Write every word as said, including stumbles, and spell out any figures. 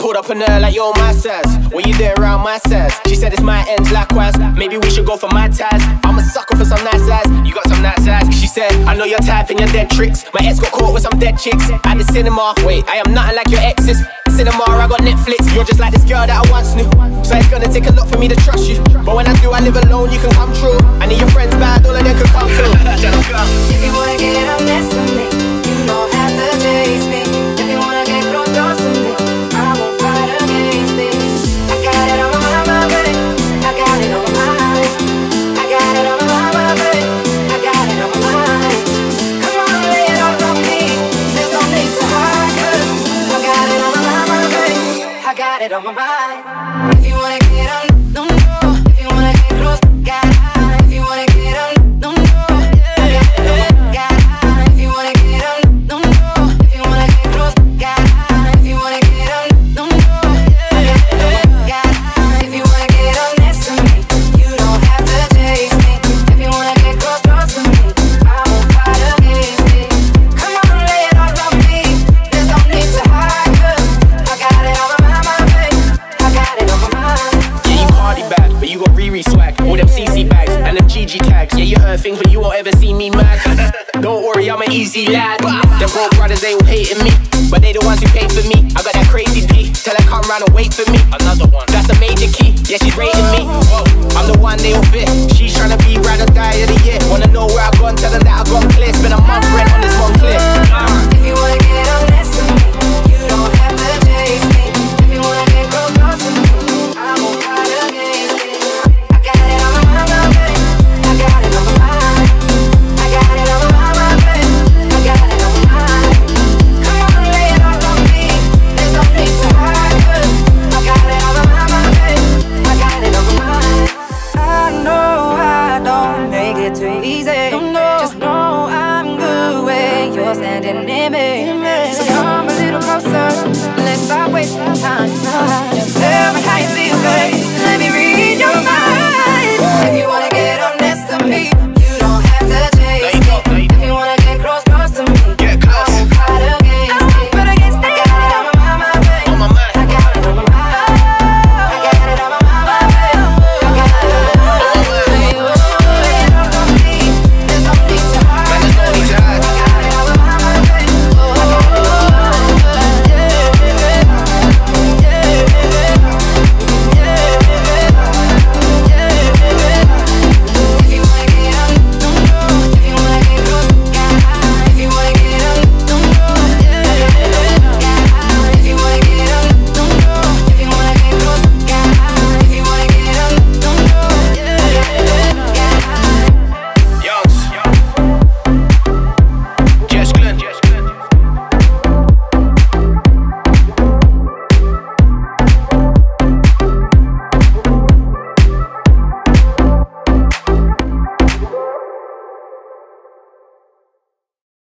Pulled up on her like, yo, my size. When you there around my size? She said it's my ends likewise. Maybe we should go for my ties. I'm a sucker for some nice eyes. You got some nice eyes. She said, I know your type and your dead tricks. My ex got caught with some dead chicks at the cinema. Wait, I am nothing like your exes. Cinema, I got Netflix. You're just like this girl that I once knew, so it's gonna take a lot for me to trust you. But when I do, I live alone, you can come true. I need your friends bad, all of them can come through. If you wanna get a mess with me, you know how to chase me. If you wanna get close, close to me, I won't fight against this. I got it on my mind, baby. I got it on my mind. I got it on my mind, baby. I got it on my mind. Come on, lay it all on me. There's no need to hide, 'cause I got it on my mind, baby. I got it on my mind. If you wanna get on, no, no. If you wanna get close, got it. If you wanna get on, no, no. I got it on my mind. Thing, but you won't ever see me mad. Don't worry, I'm an easy lad. The broke brothers, they all hating me, but they the ones who pay for me. I got that crazy D, tell her come round and wait for me. Another one.